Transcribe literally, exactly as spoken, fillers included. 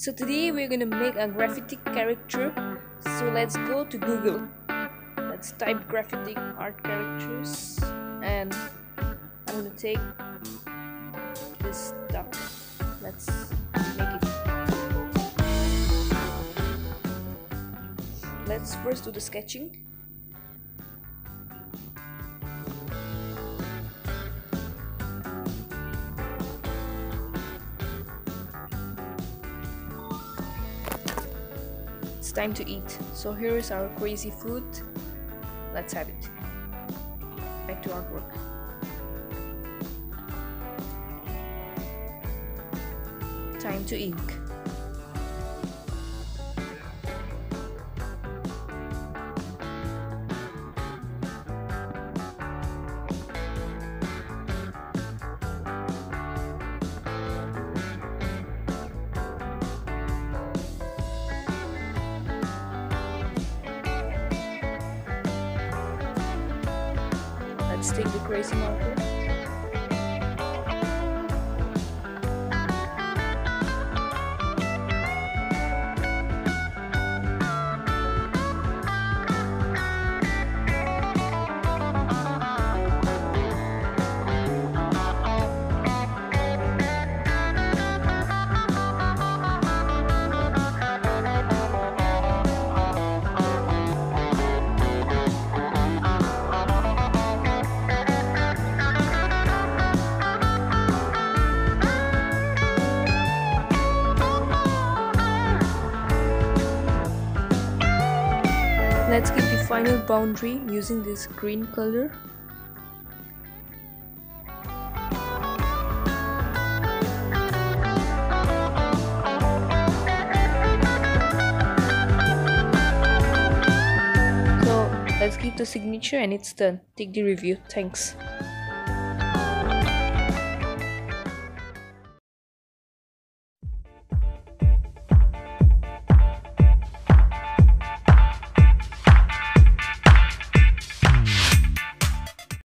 So today we're gonna make a graffiti character. So let's go to Google. Let's type graffiti art characters, and I'm gonna take this down. Let's make it. Let's first do the sketching. It's time to eat. So here is our crazy food. Let's have it. Back to artwork. Time to ink. Let's take the crazy marker. Let's give the final boundary using this green color. So let's give the signature and it's done. Take the review. Thanks.